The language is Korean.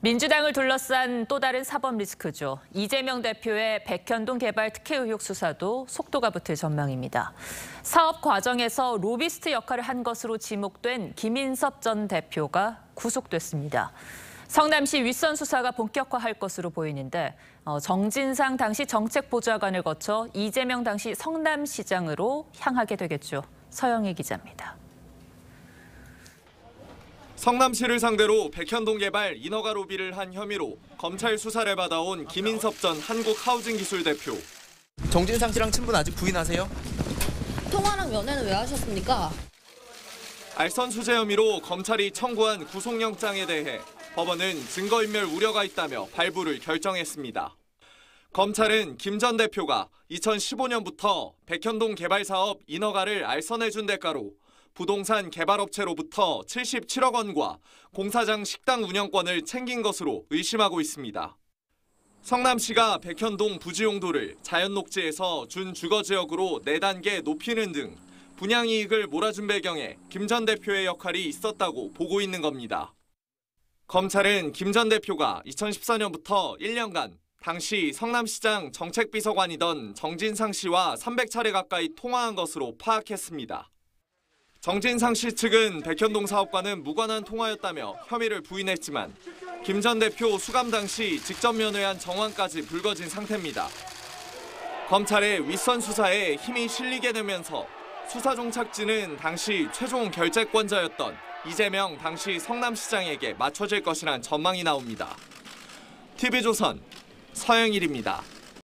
민주당을 둘러싼 또 다른 사법 리스크죠. 이재명 대표의 백현동 개발 특혜 의혹 수사도 속도가 붙을 전망입니다. 사업 과정에서 로비스트 역할을 한 것으로 지목된 김인섭 전 대표가 구속됐습니다. 성남시 윗선 수사가 본격화할 것으로 보이는데 정진상 당시 정책보좌관을 거쳐 이재명 당시 성남시장으로 향하게 되겠죠. 서영희 기자입니다. 성남시를 상대로 백현동 개발 인허가 로비를 한 혐의로 검찰 수사를 받아온 김인섭 전 한국하우징기술대표. 정진상 씨랑 친분 아직 부인하세요? 통화랑 연애는 왜 하셨습니까? 알선 수재 혐의로 검찰이 청구한 구속영장에 대해 법원은 증거인멸 우려가 있다며 발부를 결정했습니다. 검찰은 김 전 대표가 2015년부터 백현동 개발 사업 인허가를 알선해준 대가로 부동산 개발업체로부터 77억 원과 공사장 식당 운영권을 챙긴 것으로 의심하고 있습니다. 성남시가 백현동 부지용도를 자연녹지에서 준주거지역으로 4단계 높이는 등 분양이익을 몰아준 배경에 김 전 대표의 역할이 있었다고 보고 있는 겁니다. 검찰은 김 전 대표가 2014년부터 1년간 당시 성남시장 정책비서관이던 정진상 씨와 300차례 가까이 통화한 것으로 파악했습니다. 정진상 씨 측은 백현동 사업과는 무관한 통화였다며 혐의를 부인했지만 김 전 대표 수감 당시 직접 면회한 정황까지 불거진 상태입니다. 검찰의 윗선 수사에 힘이 실리게 되면서 수사 종착지는 당시 최종 결재권자였던 이재명 당시 성남시장에게 맞춰질 것이란 전망이 나옵니다. TV조선 서영일입니다.